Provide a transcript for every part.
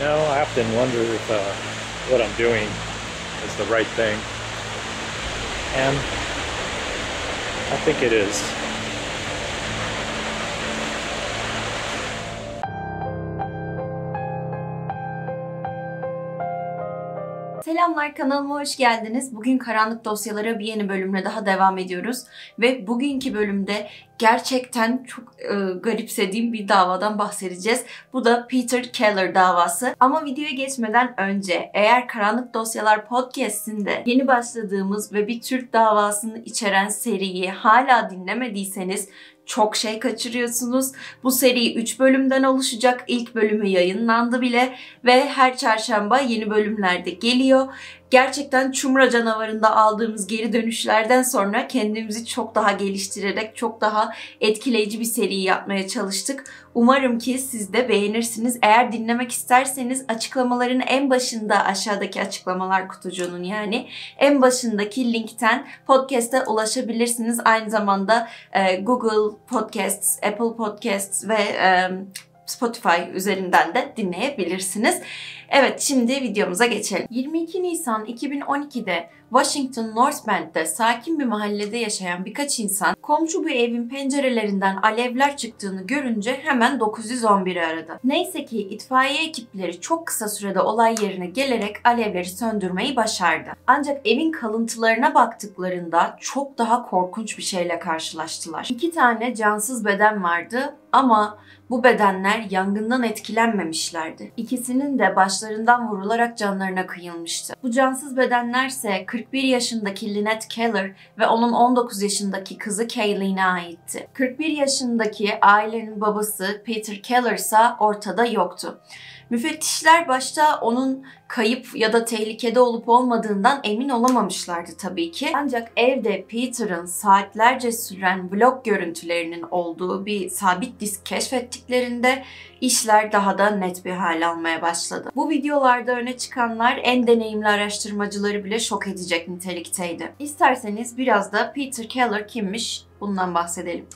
know, I often wonder if what I'm doing is the right thing, and I think it is. Selamlar, kanalıma hoş geldiniz. Bugün Karanlık Dosyalara bir yeni bölümle daha devam ediyoruz. Ve bugünkü bölümde gerçekten çok garipsediğim bir davadan bahsedeceğiz. Bu da Peter Keller davası. Ama videoya geçmeden önce eğer Karanlık Dosyalar podcast'inde yeni başladığımız ve bir Türk davasını içeren seriyi hala dinlemediyseniz çok şey kaçırıyorsunuz. Bu seri 3 bölümden oluşacak. İlk bölümü yayınlandı bile ve her çarşamba yeni bölümlerde geliyor. Gerçekten Çumra Canavarı'nda aldığımız geri dönüşlerden sonra kendimizi çok daha geliştirerek çok daha etkileyici bir seri yapmaya çalıştık. Umarım ki siz de beğenirsiniz. Eğer dinlemek isterseniz açıklamaların en başında, aşağıdaki açıklamalar kutucuğunun yani en başındaki linkten podcast'a ulaşabilirsiniz. Aynı zamanda Google Podcasts, Apple Podcasts ve Spotify üzerinden de dinleyebilirsiniz. Evet, şimdi videomuza geçelim. 22 Nisan 2012'de Washington North Bend'de sakin bir mahallede yaşayan birkaç insan komşu bir evin pencerelerinden alevler çıktığını görünce hemen 911'i aradı. Neyse ki itfaiye ekipleri çok kısa sürede olay yerine gelerek alevleri söndürmeyi başardı. Ancak evin kalıntılarına baktıklarında çok daha korkunç bir şeyle karşılaştılar. 2 tane cansız beden vardı ama bu bedenler yangından etkilenmemişlerdi. İkisinin de başlarından vurularak canlarına kıyılmıştı. Bu cansız bedenlerse 41 yaşındaki Lynette Keller ve onun 19 yaşındaki kızı Kayleen'e aitti. 41 yaşındaki ailenin babası Peter Keller ise ortada yoktu. Müfettişler başta onun kayıp ya da tehlikede olup olmadığından emin olamamışlardı tabii ki. Ancak evde Peter'ın saatlerce süren vlog görüntülerinin olduğu bir sabit disk keşfettiklerinde işler daha da net bir hal almaya başladı. Bu videolarda öne çıkanlar en deneyimli araştırmacıları bile şok edecek nitelikteydi. İsterseniz biraz da Peter Keller kimmiş bundan bahsedelim.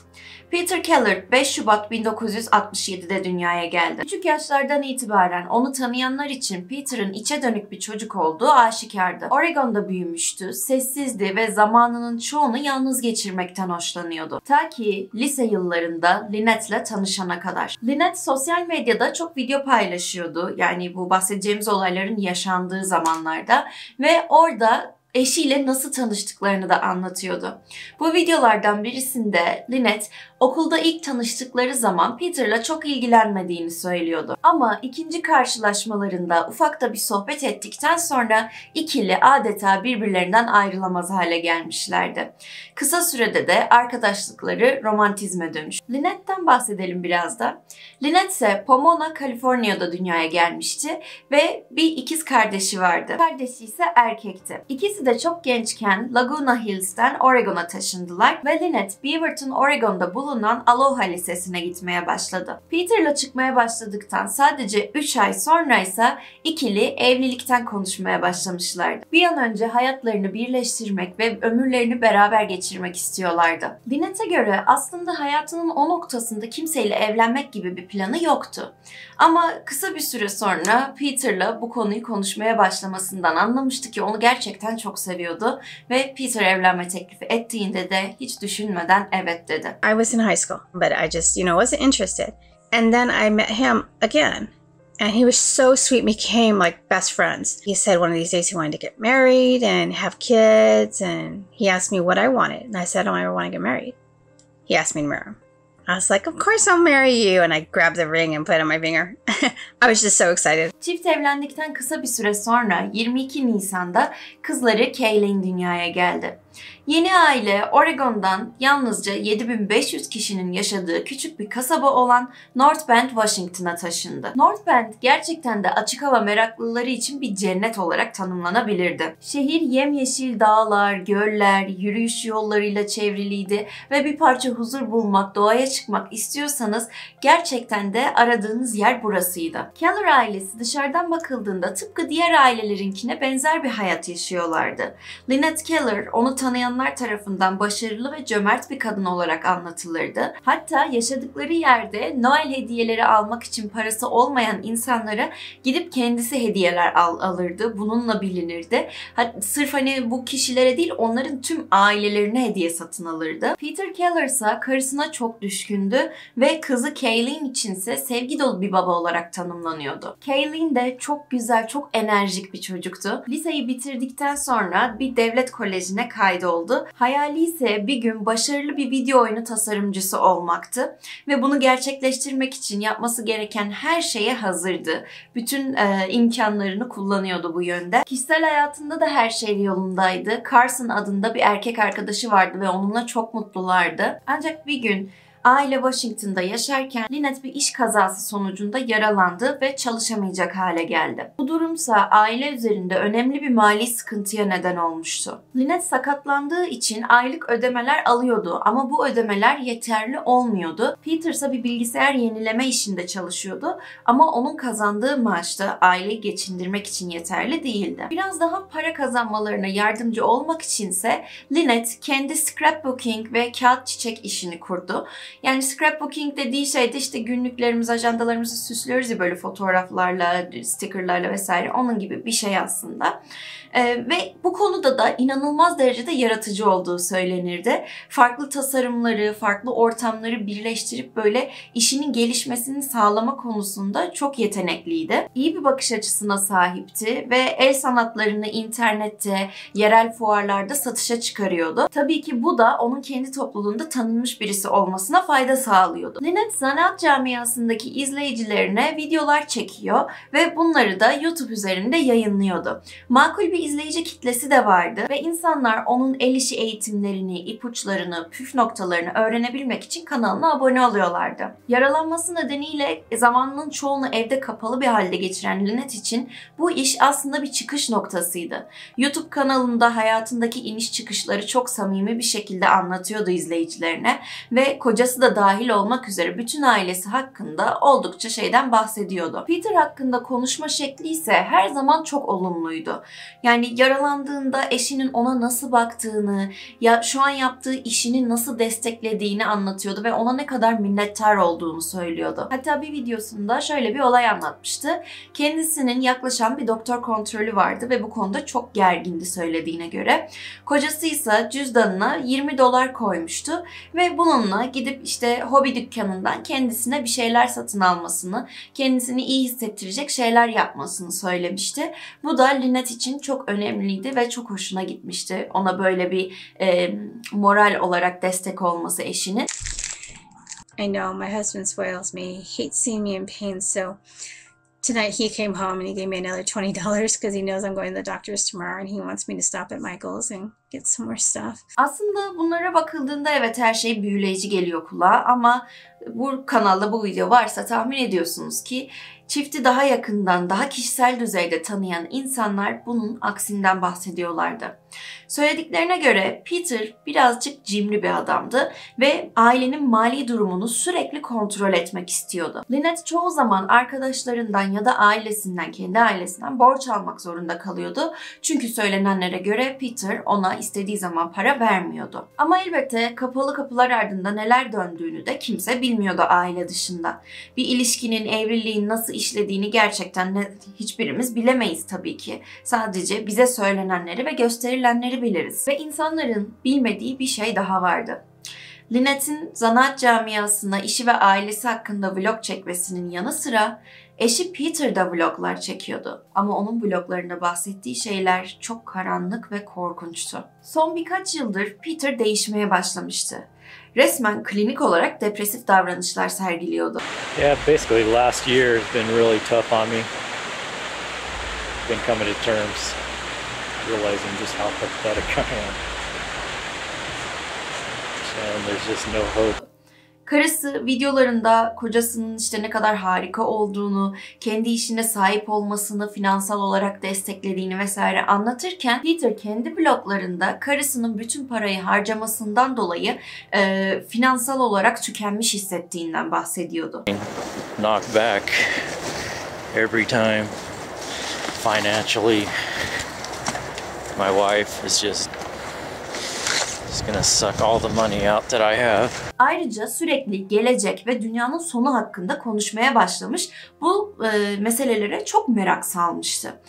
Peter Keller 5 Şubat 1967'de dünyaya geldi. Küçük yaşlardan itibaren onu tanıyanlar için Peter'ın içe dönük bir çocuk olduğu aşikardı. Oregon'da büyümüştü, sessizdi ve zamanının çoğunu yalnız geçirmekten hoşlanıyordu. Ta ki lise yıllarında Lynette'le tanışana kadar. Lynette sosyal medyada çok video paylaşıyordu. Yani bu bahsedeceğimiz olayların yaşandığı zamanlarda ve orada eşiyle nasıl tanıştıklarını da anlatıyordu. Bu videolardan birisinde Lynette okulda ilk tanıştıkları zaman Peter'la çok ilgilenmediğini söylüyordu. Ama ikinci karşılaşmalarında ufak da bir sohbet ettikten sonra ikili adeta birbirlerinden ayrılamaz hale gelmişlerdi. Kısa sürede de arkadaşlıkları romantizme dönüştü. Lynette'den bahsedelim biraz da. Lynette ise Pomona, Kaliforniya'da dünyaya gelmişti ve bir ikiz kardeşi vardı. Kardeşi ise erkekti. İkisi de çok gençken Laguna Hills'ten Oregon'a taşındılar ve Lynette Beaverton, Oregon'da bulunan Aloha Lisesi'ne gitmeye başladı. Peter'la çıkmaya başladıktan sadece 3 ay sonra ise ikili evlilikten konuşmaya başlamışlardı. Bir an önce hayatlarını birleştirmek ve ömürlerini beraber geçirmek istiyorlardı. Lynette'e göre aslında hayatının o noktasında kimseyle evlenmek gibi bir planı yoktu. Ama kısa bir süre sonra Peter'la bu konuyu konuşmaya başlamasından anlamıştı ki onu gerçekten çok seviyordu ve Peter evlenme teklifi ettiğinde de hiç düşünmeden evet dedi. I was in high school, but I just, wasn't interested. And then I met him again. And he was so sweet, we became like best friends. He said one of these days he wanted to get married and have kids, and he asked me what I wanted. And I said, oh, I want to get married. He asked me to marry him. I was like, of course I'll marry you, and I grabbed the ring and put it on my finger. I was just so excited. Çift evlendikten kısa bir süre sonra 22 Nisan'da kızları Kayleen dünyaya geldi. Yeni aile Oregon'dan yalnızca 7500 kişinin yaşadığı küçük bir kasaba olan North Bend, Washington'a taşındı. North Bend gerçekten de açık hava meraklıları için bir cennet olarak tanımlanabilirdi. Şehir yemyeşil dağlar, göller, yürüyüş yollarıyla çevriliydi ve bir parça huzur bulmak, doğaya çıkmak istiyorsanız gerçekten de aradığınız yer burasıydı. Keller ailesi dışarıdan bakıldığında tıpkı diğer ailelerinkine benzer bir hayat yaşıyorlardı. Lynette Keller onu tanımlandı. tanıyanlar tarafından başarılı ve cömert bir kadın olarak anlatılırdı. Hatta yaşadıkları yerde Noel hediyeleri almak için parası olmayan insanlara gidip kendisi hediyeler alırdı. Bununla bilinirdi. Hatta sırf hani bu kişilere değil, onların tüm ailelerine hediye satın alırdı. Peter Keller ise karısına çok düşkündü ve kızı Kayleen içinse sevgi dolu bir baba olarak tanımlanıyordu. Kayleen de çok güzel, çok enerjik bir çocuktu. Liseyi bitirdikten sonra bir devlet kolejine kaydoldu. Hayali ise bir gün başarılı bir video oyunu tasarımcısı olmaktı ve bunu gerçekleştirmek için yapması gereken her şeye hazırdı. Bütün imkanlarını kullanıyordu bu yönde. Kişisel hayatında da her şey yolundaydı. Carson adında bir erkek arkadaşı vardı ve onunla çok mutlulardı. Ancak bir gün aile Washington'da yaşarken Lynette bir iş kazası sonucunda yaralandı ve çalışamayacak hale geldi. Bu durumsa aile üzerinde önemli bir mali sıkıntıya neden olmuştu. Lynette sakatlandığı için aylık ödemeler alıyordu ama bu ödemeler yeterli olmuyordu. Peter ise bir bilgisayar yenileme işinde çalışıyordu ama onun kazandığı maaş da aileyi geçindirmek için yeterli değildi. Biraz daha para kazanmalarına yardımcı olmak içinse Lynette kendi scrapbooking ve kağıt çiçek işini kurdu. Yani scrapbooking dediği şey de işte günlüklerimizi, ajandalarımızı süslüyoruz ya böyle fotoğraflarla, stickerlarla vesaire, onun gibi bir şey aslında. Ve bu konuda da inanılmaz derecede yaratıcı olduğu söylenirdi. Farklı tasarımları, farklı ortamları birleştirip böyle işinin gelişmesini sağlama konusunda çok yetenekliydi. İyi bir bakış açısına sahipti ve el sanatlarını internette, yerel fuarlarda satışa çıkarıyordu. Tabii ki bu da onun kendi topluluğunda tanınmış birisi olmasına fayda sağlıyordu. Lynette sanat camiasındaki izleyicilerine videolar çekiyor ve bunları da YouTube üzerinde yayınlıyordu. Makul bir izleyici kitlesi de vardı ve insanlar onun el işi eğitimlerini, ipuçlarını, püf noktalarını öğrenebilmek için kanalına abone oluyorlardı. Yaralanması nedeniyle zamanının çoğunu evde kapalı bir halde geçiren Lynette için bu iş aslında bir çıkış noktasıydı. YouTube kanalında hayatındaki iniş çıkışları çok samimi bir şekilde anlatıyordu izleyicilerine ve kocası da dahil olmak üzere bütün ailesi hakkında oldukça şeyden bahsediyordu. Peter hakkında konuşma şekli ise her zaman çok olumluydu. Yani yaralandığında eşinin ona nasıl baktığını, ya şu an yaptığı işini nasıl desteklediğini anlatıyordu ve ona ne kadar minnettar olduğunu söylüyordu. Hatta bir videosunda şöyle bir olay anlatmıştı. Kendisinin yaklaşan bir doktor kontrolü vardı ve bu konuda çok gergindi söylediğine göre. Kocası ise cüzdanına $20 koymuştu ve bununla gidip işte hobi dükkanından kendisine bir şeyler satın almasını, kendisini iyi hissettirecek şeyler yapmasını söylemişti. Bu da Lynette için çok önemliydi ve çok hoşuna gitmişti. Ona böyle bir moral olarak destek olması eşinin. I know my husband spoils me. He hates seeing me in pain, so tonight he came home and he gave me another $20 because he knows I'm going to the doctor's tomorrow and he wants me to stop at Michael's and get some more stuff. Aslında bunlara bakıldığında evet her şey büyüleyici geliyor kulağa ama bu kanalda bu video varsa tahmin ediyorsunuz ki çifti daha yakından, daha kişisel düzeyde tanıyan insanlar bunun aksinden bahsediyorlardı. Söylediklerine göre Peter birazcık cimri bir adamdı ve ailenin mali durumunu sürekli kontrol etmek istiyordu. Lynette çoğu zaman arkadaşlarından ya da ailesinden, kendi ailesinden borç almak zorunda kalıyordu. Çünkü söylenenlere göre Peter ona istediği zaman para vermiyordu. Ama elbette kapalı kapılar ardında neler döndüğünü de kimse bilmiyordu aile dışında. Bir ilişkinin, evliliğin nasıl işlediğini gerçekten hiçbirimiz bilemeyiz tabii ki. Sadece bize söylenenleri ve gösterilenleri biliriz. Ve insanların bilmediği bir şey daha vardı. Lynette'in zanaat camiasına, işi ve ailesi hakkında vlog çekmesinin yanı sıra eşi Peter da vloglar çekiyordu. Ama onun vloglarında bahsettiği şeyler çok karanlık ve korkunçtu. Son birkaç yıldır Peter değişmeye başlamıştı. Resmen klinik olarak depresif davranışlar sergiliyordu. Yeah, basically last year has been really tough on me. Been coming to terms, realizing just how pathetic I am. And there's just no hope. Karısı videolarında kocasının işte ne kadar harika olduğunu, kendi işine sahip olmasını, finansal olarak desteklediğini vesaire anlatırken Peter kendi bloglarında karısının bütün parayı harcamasından dolayı finansal olarak tükenmiş hissettiğinden bahsediyordu. Knock back every time financially. My wife is just He's gonna suck all the money out that I have. Ayrıca sürekli gelecek ve dünyanın sonu hakkında konuşmaya başlamış. Bu meselelere çok merak salmıştı.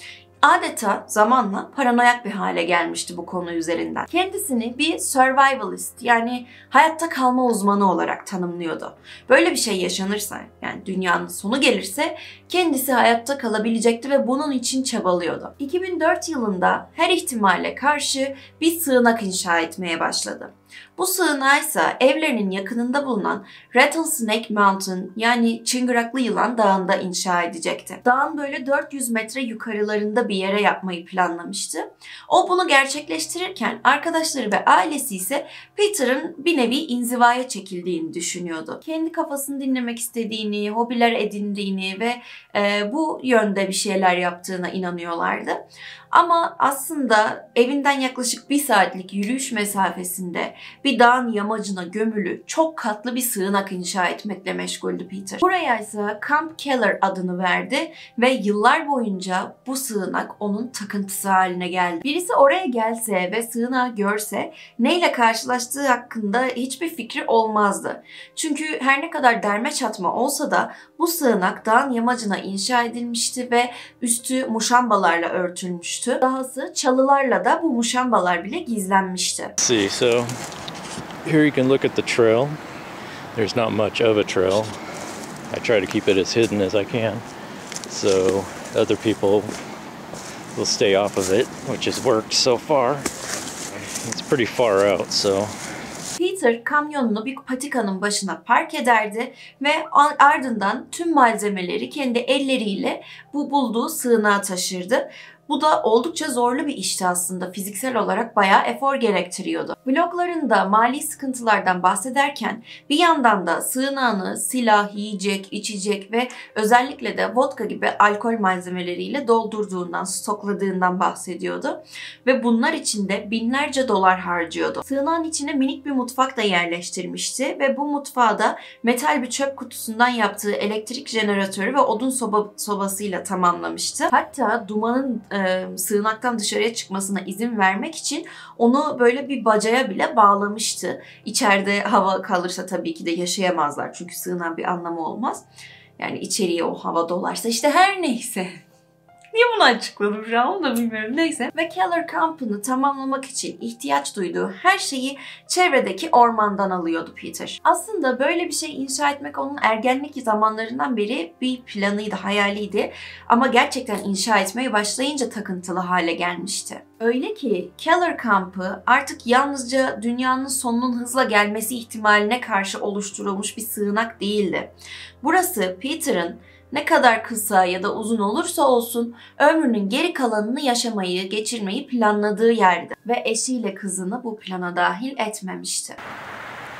Adeta zamanla paranoyak bir hale gelmişti bu konu üzerinden. Kendisini bir survivalist, yani hayatta kalma uzmanı olarak tanımlıyordu. Böyle bir şey yaşanırsa, yani dünyanın sonu gelirse kendisi hayatta kalabilecekti ve bunun için çabalıyordu. 2004 yılında her ihtimale karşı bir sığınak inşa etmeye başladı. Bu sığınağı ise evlerinin yakınında bulunan Rattlesnake Mountain, yani Çıngıraklı Yılan Dağı'nda inşa edecekti. Dağın böyle 400 metre yukarılarında bir yere yapmayı planlamıştı. O bunu gerçekleştirirken arkadaşları ve ailesi ise Peter'ın bir nevi inzivaya çekildiğini düşünüyordu. Kendi kafasını dinlemek istediğini, hobiler edindiğini ve bu yönde bir şeyler yaptığına inanıyorlardı. Ama aslında evinden yaklaşık bir saatlik yürüyüş mesafesinde bir dağın yamacına gömülü çok katlı bir sığınak inşa etmekle meşguldü Peter. Buraya ise Camp Keller adını verdi ve yıllar boyunca bu sığınak onun takıntısı haline geldi. Birisi oraya gelse ve sığınağı görse neyle karşılaştığı hakkında hiçbir fikri olmazdı. Çünkü her ne kadar derme çatma olsa da bu sığınak dağın yamacına inşa edilmişti ve üstü muşambalarla örtülmüştü. Dahası çalılarla da bu muşambalar bile gizlenmişti. See, so here you can look at the trail. There's not much of a trail. I try to keep it as hidden as I can, so other people will stay off of it, which has worked so far. It's pretty far out, so. Peter kamyonunu bir patikanın başına park ederdi ve ardından tüm malzemeleri kendi elleriyle bu bulduğu sığınağa taşırdı. Bu da oldukça zorlu bir işti aslında. Fiziksel olarak bayağı efor gerektiriyordu. Bloglarında mali sıkıntılardan bahsederken bir yandan da sığınağını silah, yiyecek, içecek ve özellikle de vodka gibi alkol malzemeleriyle doldurduğundan, stokladığından bahsediyordu. Ve bunlar için de binlerce dolar harcıyordu. Sığınağın içine minik bir mutfak da yerleştirmişti ve bu mutfağı da metal bir çöp kutusundan yaptığı elektrik jeneratörü ve odun sobasıyla tamamlamıştı. Hatta dumanın sığınaktan dışarıya çıkmasına izin vermek için onu böyle bir bacaya bile bağlamıştı. İçeride hava kalırsa tabii ki de yaşayamazlar. Çünkü sığınağın bir anlamı olmaz. Yani içeriye o hava dolarsa işte her neyse. Niye bunu açıkladım şu an, onu da bilmiyorum, neyse. Ve Keller Camp'ını tamamlamak için ihtiyaç duyduğu her şeyi çevredeki ormandan alıyordu Peter. Aslında böyle bir şey inşa etmek onun ergenlik zamanlarından beri bir planıydı, hayaliydi. Ama gerçekten inşa etmeye başlayınca takıntılı hale gelmişti. Öyle ki Keller Camp'ı artık yalnızca dünyanın sonunun hızla gelmesi ihtimaline karşı oluşturulmuş bir sığınak değildi. Burası Peter'ın ne kadar kısa ya da uzun olursa olsun ömrünün geri kalanını yaşamayı, geçirmeyi planladığı yerdi ve eşiyle kızını bu plana dahil etmemişti.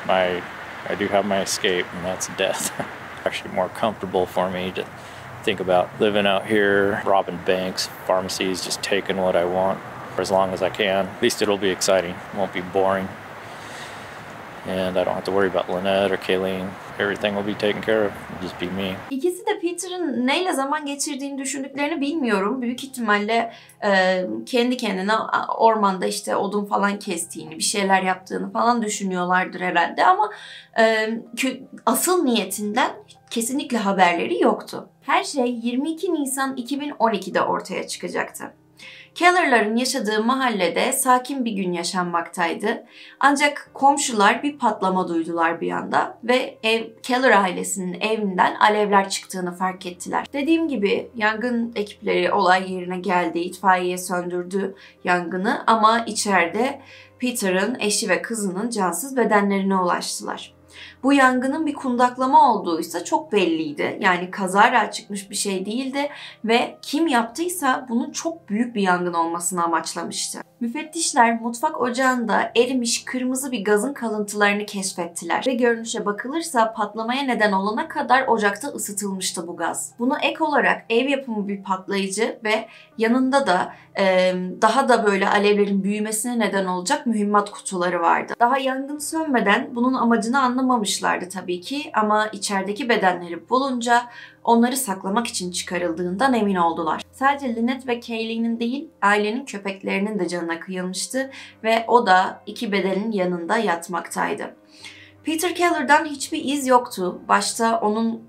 I do have my escape and that's death. Actually more comfortable for me to think about living out here, robbing banks, pharmacies, just taking what I want for as long as I can. At least it'll be exciting. It won't be boring. And I don't have to worry about Lynette or Kayleen. Everything will be taken care of. Just be me. İkisi de Peter'ın neyle zaman geçirdiğini düşündüklerini bilmiyorum. Büyük ihtimalle kendi kendine ormanda işte odun falan kestiğini, bir şeyler yaptığını falan düşünüyorlardır herhalde. Ama asıl niyetinden kesinlikle haberleri yoktu. Her şey 22 Nisan 2012'de ortaya çıkacaktı. Keller'ların yaşadığı mahallede sakin bir gün yaşanmaktaydı. Ancak komşular bir patlama duydular bir anda ve Keller ailesinin evinden alevler çıktığını fark ettiler. Dediğim gibi yangın ekipleri olay yerine geldi, itfaiye söndürdü yangını ama içeride Peter'ın eşi ve kızının cansız bedenlerine ulaştılar. Bu yangının bir kundaklama olduğuysa çok belliydi. Yani kazara çıkmış bir şey değildi ve kim yaptıysa bunun çok büyük bir yangın olmasını amaçlamıştı. Müfettişler mutfak ocağında erimiş kırmızı bir gazın kalıntılarını keşfettiler ve görünüşe bakılırsa patlamaya neden olana kadar ocakta ısıtılmıştı bu gaz. Buna ek olarak ev yapımı bir patlayıcı ve yanında da daha da böyle alevlerin büyümesine neden olacak mühimmat kutuları vardı. Daha yangın sönmeden bunun amacını anlamamıştı. çıkarmışlardı tabii ki ama içerideki bedenleri bulunca onları saklamak için çıkarıldığından emin oldular. Sadece Lynette ve Kayleen'in değil, ailenin köpeklerinin de canına kıyılmıştı ve o da iki bedenin yanında yatmaktaydı. Peter Keller'dan hiçbir iz yoktu. Başta onun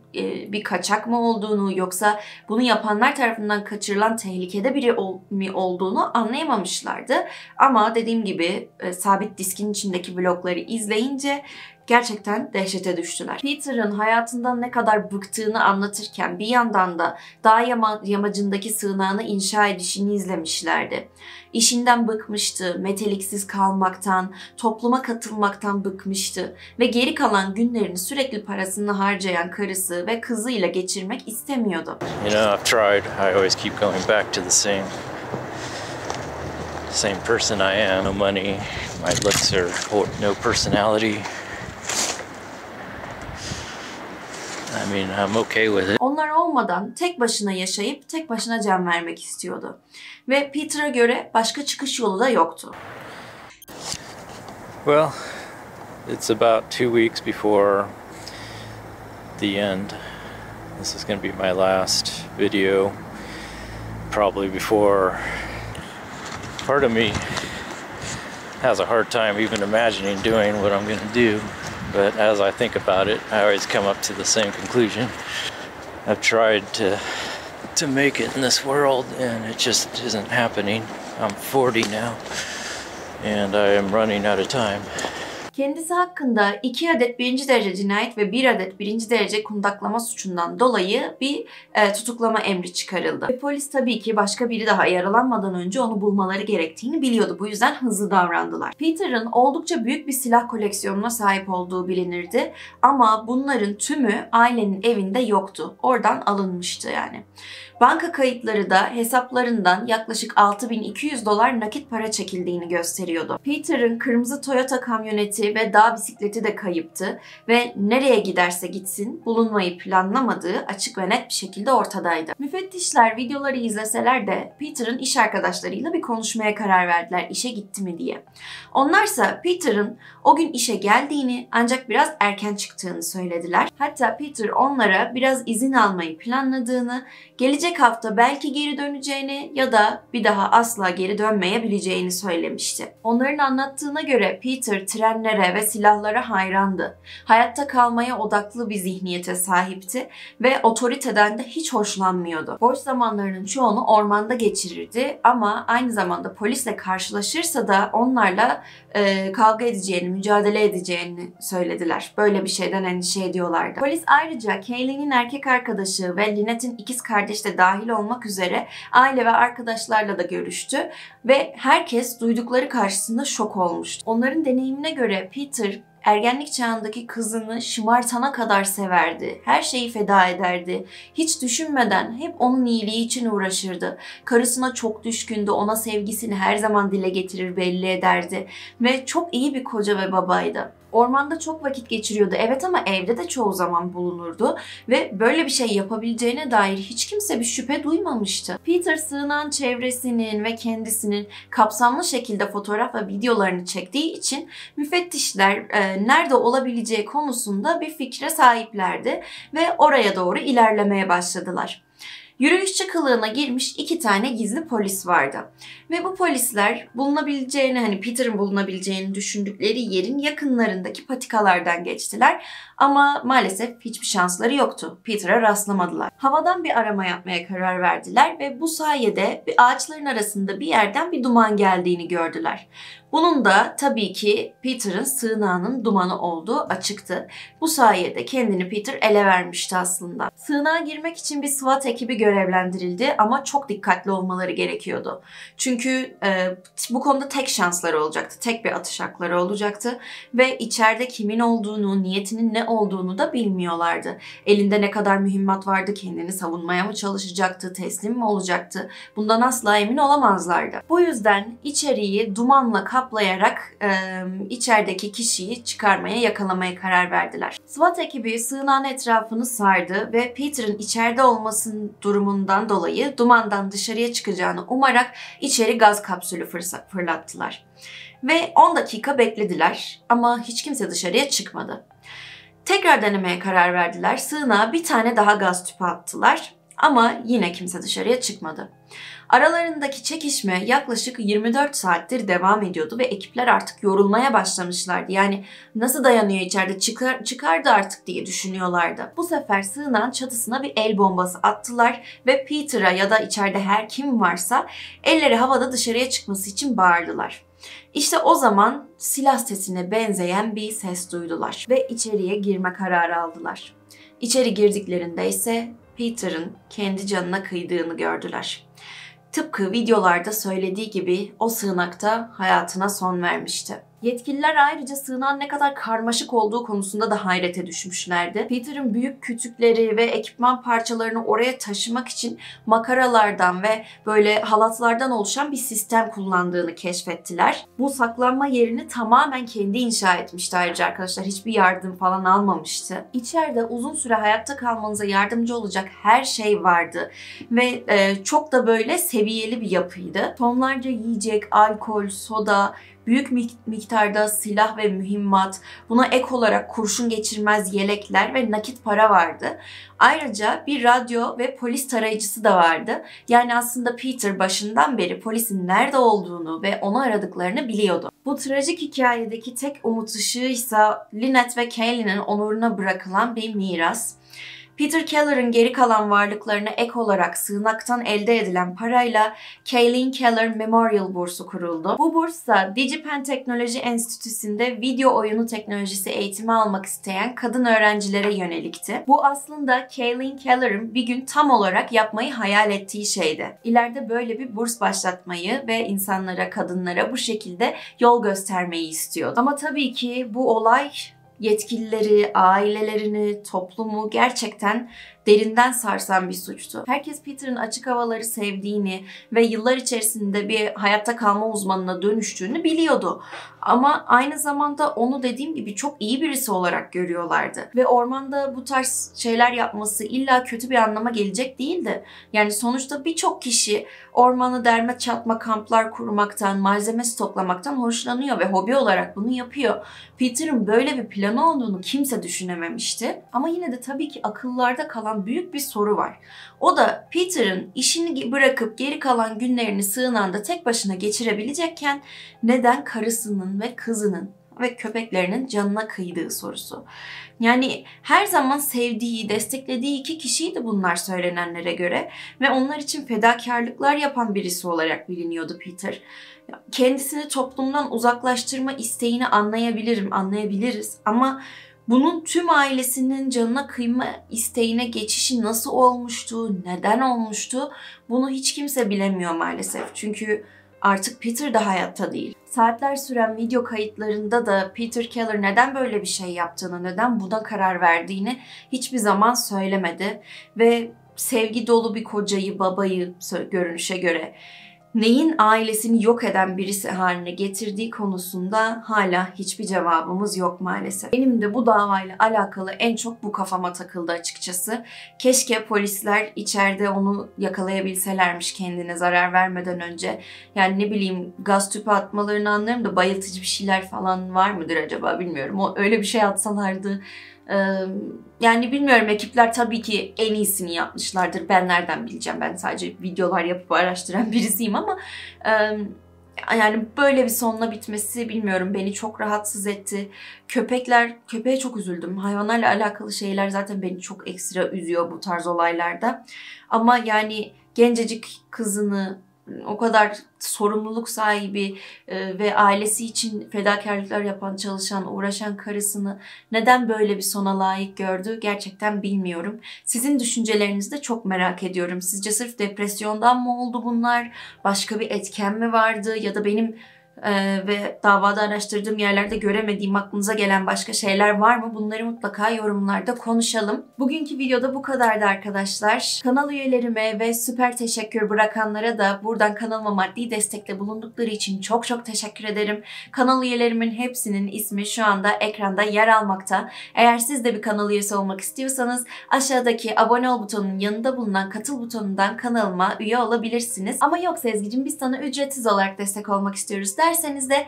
bir kaçak mı olduğunu yoksa bunu yapanlar tarafından kaçırılan tehlikede biri mi olduğunu anlayamamışlardı. Ama dediğim gibi sabit diskin içindeki blokları izleyince gerçekten dehşete düştüler. Peter'ın hayatından ne kadar bıktığını anlatırken bir yandan da dağ yamacındaki sığınağını inşa edişini izlemişlerdi. İşinden bıkmıştı, meteliksiz kalmaktan, topluma katılmaktan bıkmıştı ve geri kalan günlerini sürekli parasını harcayan karısı ve kızıyla geçirmek istemiyordu. You know, I've tried. I always keep going back to the same person I am. No money, my looks are no personality. I mean, I'm okay with it. Onlar olmadan tek başına yaşayıp tek başına can vermek istiyordu. Ve Peter'a göre başka çıkış yolu da yoktu. Well, it's about 2 weeks before the end. This is going to be my last video. Probably before. Part of me has a hard time even imagining doing what I'm going to do. But as I think about it, I always come up to the same conclusion. I've tried to make it in this world, and it just isn't happening. I'm 40 now, and I am running out of time. Kendisi hakkında 2 adet 1. derece cinayet ve 1 adet 1. derece kundaklama suçundan dolayı bir tutuklama emri çıkarıldı. Ve polis tabii ki başka biri daha yaralanmadan önce onu bulmaları gerektiğini biliyordu. Bu yüzden hızlı davrandılar. Peter'ın oldukça büyük bir silah koleksiyonuna sahip olduğu bilinirdi. Ama bunların tümü ailenin evinde yoktu. Oradan alınmıştı yani. Banka kayıtları da hesaplarından yaklaşık $6.200 nakit para çekildiğini gösteriyordu. Peter'ın kırmızı Toyota kamyoneti ve dağ bisikleti de kayıptı ve nereye giderse gitsin bulunmayı planlamadığı açık ve net bir şekilde ortadaydı. Müfettişler videoları izleseler de Peter'ın iş arkadaşlarıyla bir konuşmaya karar verdiler işe gitti mi diye. Onlarsa Peter'ın o gün işe geldiğini ancak biraz erken çıktığını söylediler. Hatta Peter onlara biraz izin almayı planladığını, gelecek hafta belki geri döneceğini ya da bir daha asla geri dönmeyebileceğini söylemişti. Onların anlattığına göre Peter trenle ve silahlara hayrandı. Hayatta kalmaya odaklı bir zihniyete sahipti ve otoriteden de hiç hoşlanmıyordu. Boş zamanlarının çoğunu ormanda geçirirdi ama aynı zamanda polisle karşılaşırsa da onlarla kavga edeceğini, mücadele edeceğini söylediler. Böyle bir şeyden endişe ediyorlardı. Polis ayrıca Kayleen'in erkek arkadaşı ve Lynette'in ikiz kardeşi de dahil olmak üzere aile ve arkadaşlarla da görüştü ve herkes duydukları karşısında şok olmuştu. Onların deneyimine göre Peter ergenlik çağındaki kızını şımartana kadar severdi. Her şeyi feda ederdi. Hiç düşünmeden hep onun iyiliği için uğraşırdı. Karısına çok düşkündü. Ona sevgisini her zaman dile getirir, belli ederdi. Ve çok iyi bir koca ve babaydı. Ormanda çok vakit geçiriyordu. Evet ama evde de çoğu zaman bulunurdu. Ve böyle bir şey yapabileceğine dair hiç kimse bir şüphe duymamıştı. Peter sığınan çevresinin ve kendisinin kapsamlı şekilde fotoğraf ve videolarını çektiği için müfettişler nerede olabileceği konusunda bir fikre sahiplerdi ve oraya doğru ilerlemeye başladılar. Yürüyüşçü kılığına girmiş 2 tane gizli polis vardı. Ve bu polisler bulunabileceğini, hani Peter'ın bulunabileceğini düşündükleri yerin yakınlarındaki patikalardan geçtiler. Ama maalesef hiçbir şansları yoktu. Peter'a rastlamadılar. Havadan bir arama yapmaya karar verdiler ve bu sayede bir ağaçların arasında bir yerden bir duman geldiğini gördüler. Bunun da tabii ki Peter'ın sığınağının dumanı olduğu açıktı. Bu sayede kendini Peter ele vermişti aslında. Sığınağa girmek için bir SWAT ekibi görevlendirildi ama çok dikkatli olmaları gerekiyordu. Çünkü bu konuda tek şansları olacaktı. Tek bir atış hakları olacaktı ve içeride kimin olduğunu, niyetinin ne olduğunu da bilmiyorlardı. Elinde ne kadar mühimmat vardı, kendini savunmaya mı çalışacaktı, teslim mi olacaktı? Bundan asla emin olamazlardı. Bu yüzden içeriği dumanla kaplayarak içerideki kişiyi çıkarmaya, yakalamaya karar verdiler. SWAT ekibi sığınağın etrafını sardı ve Peter'ın içeride olmasının durumundan dolayı dumandan dışarıya çıkacağını umarak içeri gaz kapsülü fırlattılar. Ve 10 dakika beklediler ama hiç kimse dışarıya çıkmadı. Tekrar denemeye karar verdiler. Sığınağa bir tane daha gaz tüpü attılar ama yine kimse dışarıya çıkmadı. Aralarındaki çekişme yaklaşık 24 saattir devam ediyordu ve ekipler artık yorulmaya başlamışlardı. Yani nasıl dayanıyor içeride, çıkardı artık diye düşünüyorlardı. Bu sefer sığınağın çatısına bir el bombası attılar ve Peter'a ya da içeride her kim varsa elleri havada dışarıya çıkması için bağırdılar. İşte o zaman silah sesine benzeyen bir ses duydular ve içeriye girme kararı aldılar. İçeri girdiklerinde ise Peter'ın kendi canına kıydığını gördüler. Tıpkı videolarda söylediği gibi o sığınakta hayatına son vermişti. Yetkililer ayrıca sığınağın ne kadar karmaşık olduğu konusunda da hayrete düşmüşlerdi. Peter'ın büyük kütükleri ve ekipman parçalarını oraya taşımak için makaralardan ve böyle halatlardan oluşan bir sistem kullandığını keşfettiler. Bu saklanma yerini tamamen kendi inşa etmişti ayrıca arkadaşlar. Hiçbir yardım falan almamıştı. İçeride uzun süre hayatta kalmanıza yardımcı olacak her şey vardı. Ve çok da böyle seviyeli bir yapıydı. Tonlarca yiyecek, alkol, soda, büyük miktarda silah ve mühimmat, buna ek olarak kurşun geçirmez yelekler ve nakit para vardı. Ayrıca bir radyo ve polis tarayıcısı da vardı. Yani aslında Peter başından beri polisin nerede olduğunu ve onu aradıklarını biliyordu. Bu trajik hikayedeki tek umut ışığı ise Lynette ve Kayleen'in onuruna bırakılan bir miras. Peter Keller'ın geri kalan varlıklarına ek olarak sığınaktan elde edilen parayla Kayleen Keller Memorial Bursu kuruldu. Bu bursa DigiPen Teknoloji Enstitüsü'nde video oyunu teknolojisi eğitimi almak isteyen kadın öğrencilere yönelikti. Bu aslında Kayleen Keller'ın bir gün tam olarak yapmayı hayal ettiği şeydi. İleride böyle bir burs başlatmayı ve insanlara, kadınlara bu şekilde yol göstermeyi istiyordu. Ama tabii ki bu olay yetkilileri, ailelerini, toplumu gerçekten derinden sarsan bir suçtu. Herkes Peter'ın açık havaları sevdiğini ve yıllar içerisinde bir hayatta kalma uzmanına dönüştüğünü biliyordu. Ama aynı zamanda onu dediğim gibi çok iyi birisi olarak görüyorlardı. Ve ormanda bu tarz şeyler yapması illa kötü bir anlama gelecek değildi. Yani sonuçta birçok kişi ormanı derme çatma kamplar kurmaktan, malzeme stoklamaktan hoşlanıyor ve hobi olarak bunu yapıyor. Peter'ın böyle bir planı olduğunu kimse düşünememişti. Ama yine de tabii ki akıllarda kalan büyük bir soru var. O da Peter'ın işini bırakıp geri kalan günlerini sığınağında tek başına geçirebilecekken neden karısının ve kızının ve köpeklerinin canına kıydığı sorusu. Yani her zaman sevdiği, desteklediği iki kişiydi bunlar söylenenlere göre ve onlar için fedakarlıklar yapan birisi olarak biliniyordu Peter. Kendisini toplumdan uzaklaştırma isteğini anlayabiliriz ama bunun tüm ailesinin canına kıyma isteğine geçişi nasıl olmuştu, neden olmuştu bunu hiç kimse bilemiyor maalesef. Çünkü artık Peter de hayatta değil. Saatler süren video kayıtlarında da Peter Keller neden böyle bir şey yaptığını, neden buna karar verdiğini hiçbir zaman söylemedi. Ve sevgi dolu bir kocayı, babayı görünüşe göre neyin ailesini yok eden birisi haline getirdiği konusunda hala hiçbir cevabımız yok maalesef. Benim de bu davayla alakalı en çok bu kafama takıldı açıkçası. Keşke polisler içeride onu yakalayabilselermiş kendine zarar vermeden önce. Yani ne bileyim gaz tüpü atmalarını anlarım da bayıltıcı bir şeyler falan var mıdır acaba bilmiyorum. Öyle bir şey atsalardı. Yani bilmiyorum, ekipler tabii ki en iyisini yapmışlardır. Ben nereden bileceğim? Ben sadece videolar yapıp araştıran birisiyim ama yani böyle bir sonla bitmesi bilmiyorum beni çok rahatsız etti. Köpeğe çok üzüldüm. Hayvanlarla alakalı şeyler zaten beni çok ekstra üzüyor bu tarz olaylarda. Ama yani gencecik kızını o kadar sorumluluk sahibi ve ailesi için fedakarlıklar yapan, çalışan, uğraşan karısını neden böyle bir sona layık gördü gerçekten bilmiyorum. Sizin düşüncelerinizi de çok merak ediyorum. Sizce sırf depresyondan mı oldu bunlar? Başka bir etken mi vardı? Ya da benim ve davada araştırdığım yerlerde göremediğim, aklınıza gelen başka şeyler var mı? Bunları mutlaka yorumlarda konuşalım. Bugünkü videoda bu kadardı arkadaşlar. Kanal üyelerime ve süper teşekkür bırakanlara da buradan kanalıma maddi destekte bulundukları için çok çok teşekkür ederim. Kanal üyelerimin hepsinin ismi şu anda ekranda yer almakta. Eğer siz de bir kanal üyesi olmak istiyorsanız aşağıdaki abone ol butonunun yanında bulunan katıl butonundan kanalıma üye olabilirsiniz. Ama yok Sezgicim, biz sana ücretsiz olarak destek olmak istiyoruz der ederseniz de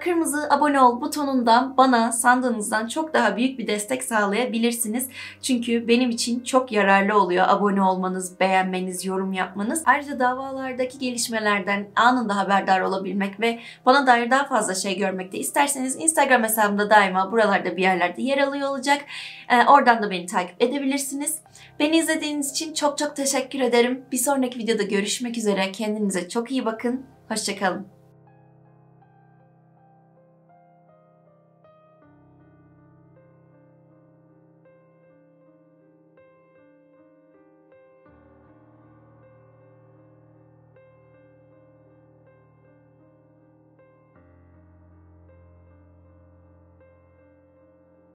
kırmızı abone ol butonundan bana sandığınızdan çok daha büyük bir destek sağlayabilirsiniz. Çünkü benim için çok yararlı oluyor abone olmanız, beğenmeniz, yorum yapmanız. Ayrıca davalardaki gelişmelerden anında haberdar olabilmek ve bana dair daha fazla şey görmek de isterseniz Instagram hesabımda daima buralarda bir yerlerde yer alıyor olacak. Oradan da beni takip edebilirsiniz. Beni izlediğiniz için çok çok teşekkür ederim. Bir sonraki videoda görüşmek üzere. Kendinize çok iyi bakın. Hoşça kalın.